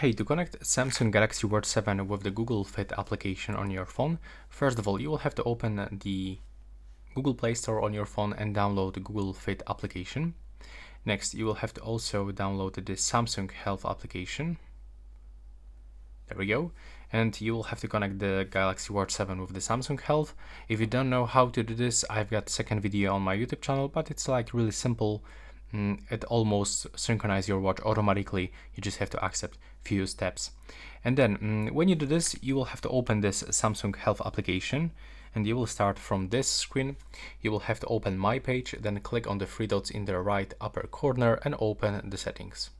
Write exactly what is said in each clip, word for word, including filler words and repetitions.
Hey, to connect Samsung Galaxy Watch seven with the Google Fit application on your phone, first of all, you will have to open the Google Play Store on your phone and download the Google Fit application. Next, you will have to also download the Samsung Health application. There we go. And you will have to connect the Galaxy Watch seven with the Samsung Health. If you don't know how to do this, I've got a second video on my YouTube channel, but it's like really simple. Mm, it almost synchronizes your watch automatically. You just have to accept few steps. And then mm, when you do this, you will have to open this Samsung Health application, and you will start from this screen. You will have to open My Page, then click on the three dots in the right upper corner and open the settings.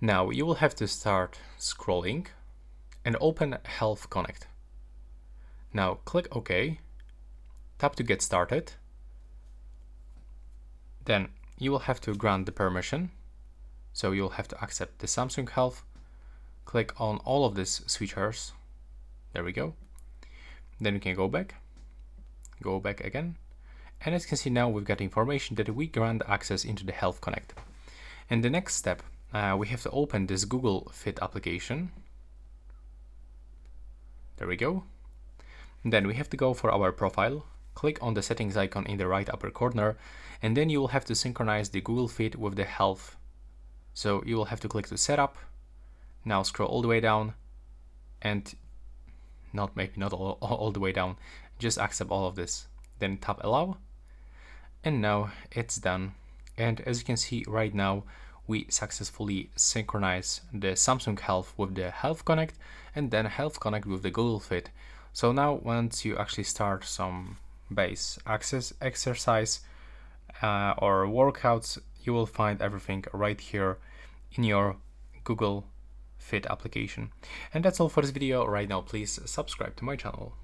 Now you will have to start scrolling and open Health Connect. Now click OK, tap to get started. Then you will have to grant the permission. So you'll have to accept the Samsung Health, click on all of these switchers. There we go. Then you can go back, go back again. And as you can see now, we've got information that we grant access into the Health Connect. And the next step, uh, we have to open this Google Fit application. There we go. And then we have to go for our profile, click on the settings icon in the right upper corner, and then you will have to synchronize the Google Fit with the Health. So you will have to click to setup. Now scroll all the way down, and not maybe not all, all the way down, just accept all of this. Then tap allow, and now it's done. And as you can see right now, we successfully synchronize the Samsung Health with the Health Connect, and then Health Connect with the Google Fit. So now once you actually start some base access exercise uh, or workouts, you will find everything right here in your Google Fit application. And that's all for this video right now. Please subscribe to my channel.